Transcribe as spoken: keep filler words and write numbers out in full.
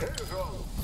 Go!